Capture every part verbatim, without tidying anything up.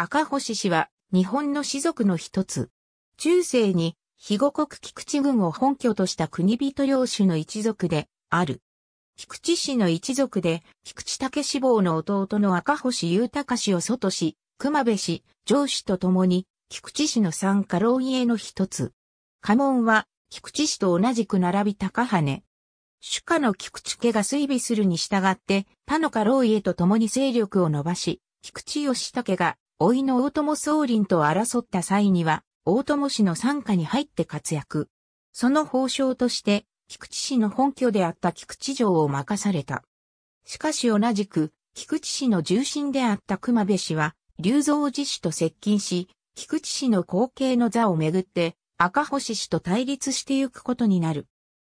赤星氏は日本の士族の一つ。中世に肥後国菊池郡を本拠とした国人領主の一族である。菊池氏の一族で、菊池武志望の弟の赤星雄隆氏を祖とし、熊部氏、城氏と共に、菊池氏の三家老家の一つ。家紋は、菊池氏と同じく並び高羽。主家の菊池家が衰微するに従って、他の家老家と共に勢力を伸ばし、菊池義武が、甥いの大友宗麟と争った際には、大友氏の傘下に入って活躍。その法相として、菊池氏の本拠であった菊池城を任された。しかし同じく、菊池氏の重臣であった熊部氏は、龍造寺氏と接近し、菊池氏の後継の座をめぐって、赤星氏と対立してゆくことになる。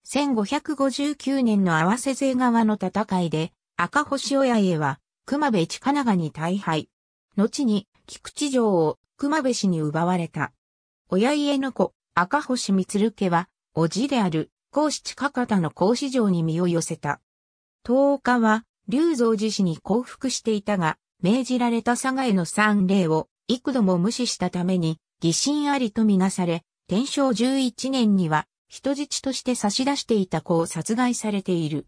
せんごひゃくごじゅうきゅうねんの合わせ勢側の戦いで、赤星親家は、熊部親長に大敗。後に、菊池城を熊部氏に奪われた。親家の子、赤星満家は、叔父である、公子親方の公子城に身を寄せた。東岡は、龍造寺氏に降伏していたが、命じられた佐賀への参礼を、幾度も無視したために、疑心ありとみなされ、天正じゅういちねんには、人質として差し出していた子を殺害されている。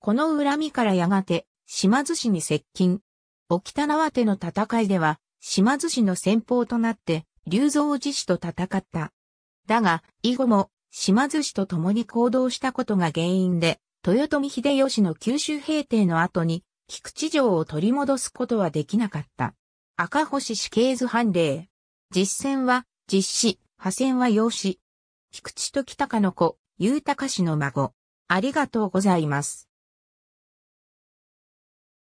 この恨みからやがて、島津氏に接近。沖田縄手の戦いでは、島津氏の先鋒となって、龍造寺氏と戦った。だが、以後も、島津氏と共に行動したことが原因で、豊臣秀吉の九州平定の後に、菊池城を取り戻すことはできなかった。赤星氏系図判例。実戦は、実子、破線は養子。菊池と北家の子、雄隆氏の孫。ありがとうございます。